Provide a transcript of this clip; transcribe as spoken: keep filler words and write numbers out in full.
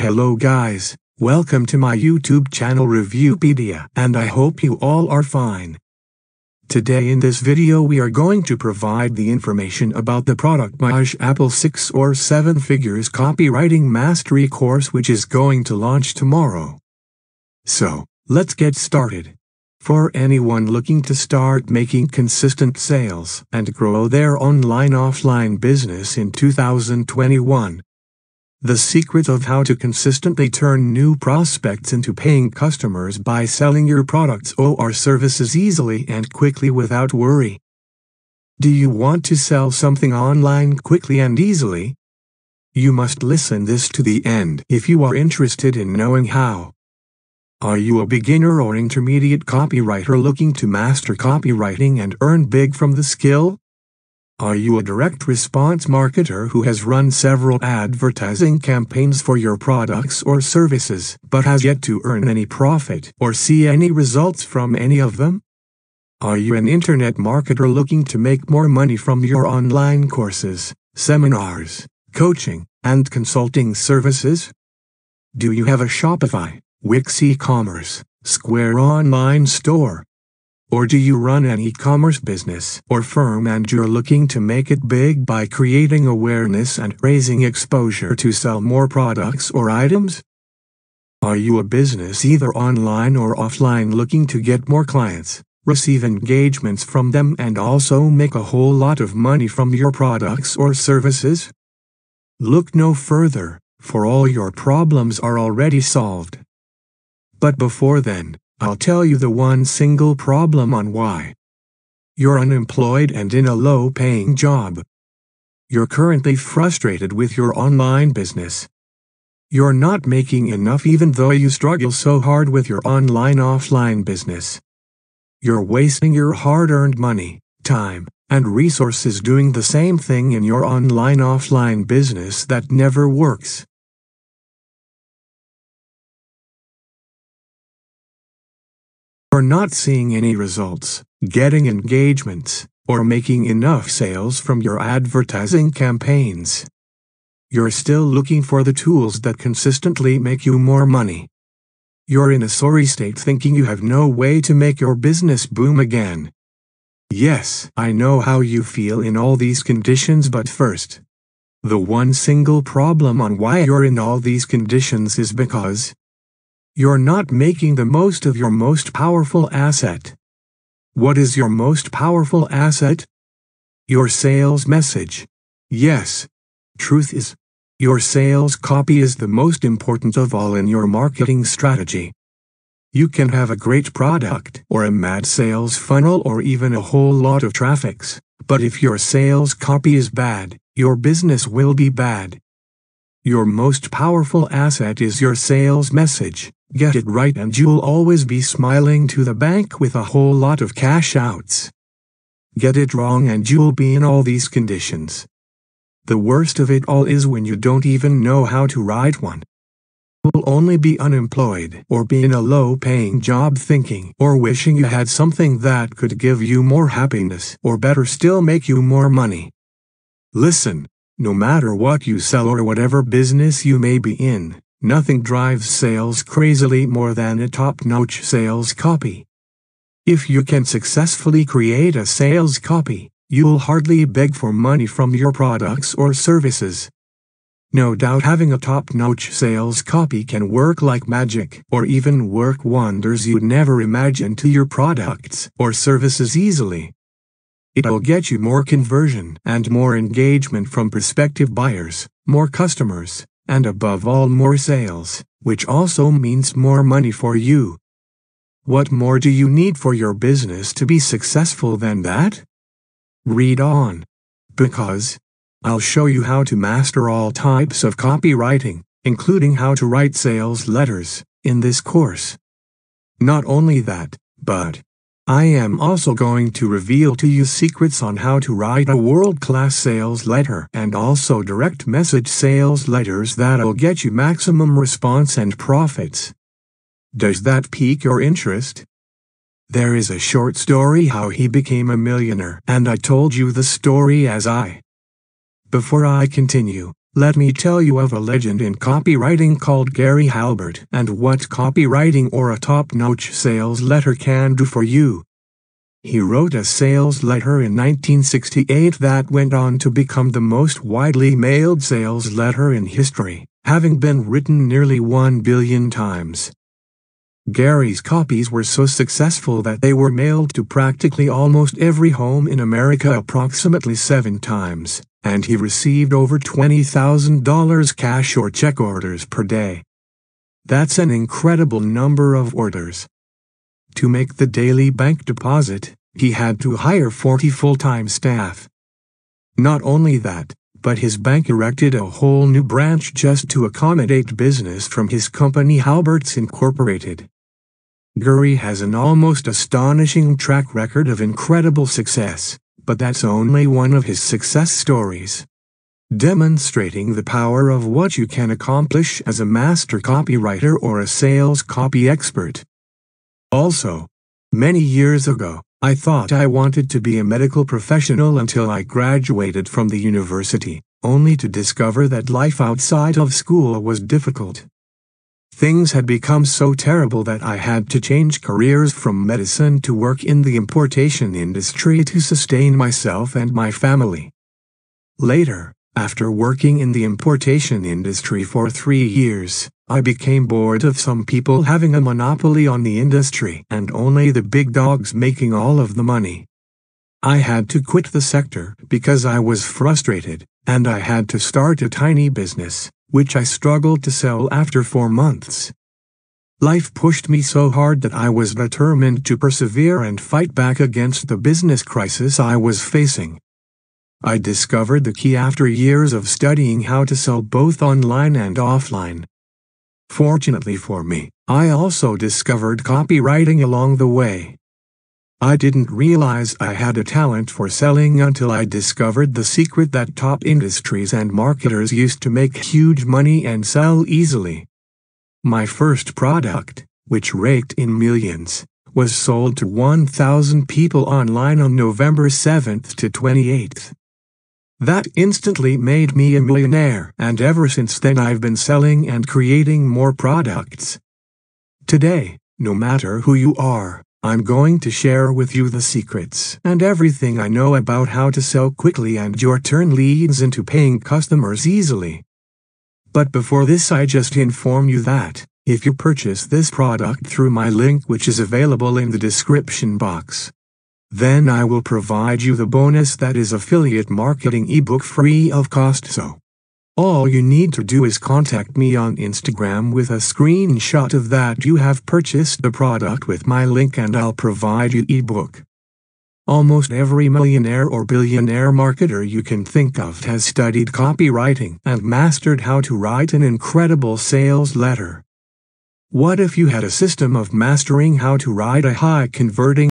Hello guys, welcome to my YouTube channel Reviewpedia, and I hope you all are fine. Today in this video we are going to provide the information about the product Mazsapel six or seven Figures Copywriting Mastery course, which is going to launch tomorrow. So, let's get started. For anyone looking to start making consistent sales and grow their online offline business in two thousand twenty-one. The secret of how to consistently turn new prospects into paying customers by selling your products or services easily and quickly without worry. Do you want to sell something online quickly and easily? You must listen this to the end if you are interested in knowing how. Are you a beginner or intermediate copywriter looking to master copywriting and earn big from the skill? Are you a direct response marketer who has run several advertising campaigns for your products or services but has yet to earn any profit or see any results from any of them? Are you an internet marketer looking to make more money from your online courses, seminars, coaching, and consulting services? Do you have a Shopify, Wix e-commerce, Square online store? Or do you run an e-commerce business or firm and you're looking to make it big by creating awareness and raising exposure to sell more products or items? Are you a business either online or offline looking to get more clients, receive engagements from them, and also make a whole lot of money from your products or services? Look no further, for all your problems are already solved. But before then, I'll tell you the one single problem on why. You're unemployed and in a low-paying job. You're currently frustrated with your online business. You're not making enough even though you struggle so hard with your online-offline business. You're wasting your hard-earned money, time, and resources doing the same thing in your online-offline business that never works. You're not seeing any results, getting engagements, or making enough sales from your advertising campaigns. You're still looking for the tools that consistently make you more money. You're in a sorry state thinking you have no way to make your business boom again. Yes, I know how you feel in all these conditions, but first, the one single problem on why you're in all these conditions is because you're not making the most of your most powerful asset. What is your most powerful asset? Your sales message. Yes. Truth is, your sales copy is the most important of all in your marketing strategy. You can have a great product or a mad sales funnel or even a whole lot of traffics, but if your sales copy is bad, your business will be bad. Your most powerful asset is your sales message. Get it right and you'll always be smiling to the bank with a whole lot of cash outs. Get it wrong and you'll be in all these conditions. The worst of it all is when you don't even know how to write one. You'll only be unemployed or be in a low-paying job thinking or wishing you had something that could give you more happiness or better still make you more money. Listen, no matter what you sell or whatever business you may be in, nothing drives sales crazily more than a top-notch sales copy. If you can successfully create a sales copy, you'll hardly beg for money from your products or services. No doubt having a top-notch sales copy can work like magic or even work wonders you'd never imagine to your products or services easily. It'll get you more conversion and more engagement from prospective buyers, more customers, and above all more sales, which also means more money for you. What more do you need for your business to be successful than that? Read on. Because I'll show you how to master all types of copywriting, including how to write sales letters, in this course. Not only that, but I am also going to reveal to you secrets on how to write a world-class sales letter and also direct message sales letters that'll get you maximum response and profits. Does that pique your interest? There is a short story how he became a millionaire, and I told you the story as I. Before I continue, Let me tell you of a legend in copywriting called Gary Halbert and what copywriting or a top-notch sales letter can do for you. He wrote a sales letter in nineteen sixty-eight that went on to become the most widely mailed sales letter in history, having been written nearly one billion times. Gary's copies were so successful that they were mailed to practically almost every home in America approximately seven times, and he received over twenty thousand dollars cash or check orders per day. That's an incredible number of orders. To make the daily bank deposit, he had to hire forty full-time staff. Not only that, but his bank erected a whole new branch just to accommodate business from his company Halberts Incorporated. Gary has an almost astonishing track record of incredible success, but that's only one of his success stories. Demonstrating the power of what you can accomplish as a master copywriter or a sales copy expert. Also, many years ago, I thought I wanted to be a medical professional until I graduated from the university, only to discover that life outside of school was difficult. Things had become so terrible that I had to change careers from medicine to work in the importation industry to sustain myself and my family. Later, after working in the importation industry for three years, I became bored of some people having a monopoly on the industry and only the big dogs making all of the money. I had to quit the sector because I was frustrated, and I had to start a tiny business, which I struggled to sell after four months. Life pushed me so hard that I was determined to persevere and fight back against the business crisis I was facing. I discovered the key after years of studying how to sell both online and offline. Fortunately for me, I also discovered copywriting along the way. I didn't realize I had a talent for selling until I discovered the secret that top industries and marketers used to make huge money and sell easily. My first product, which raked in millions, was sold to one thousand people online on November seventh to twenty-eighth. That instantly made me a millionaire, and ever since then I've been selling and creating more products. Today, no matter who you are, I'm going to share with you the secrets and everything I know about how to sell quickly and your turn leads into paying customers easily. But before this, I just inform you that, if you purchase this product through my link which is available in the description box, then I will provide you the bonus that is affiliate marketing ebook free of cost. So, all you need to do is contact me on Instagram with a screenshot of that you have purchased the product with my link and I'll provide you ebook. Almost every millionaire or billionaire marketer you can think of has studied copywriting and mastered how to write an incredible sales letter. What if you had a system of mastering how to write a high converting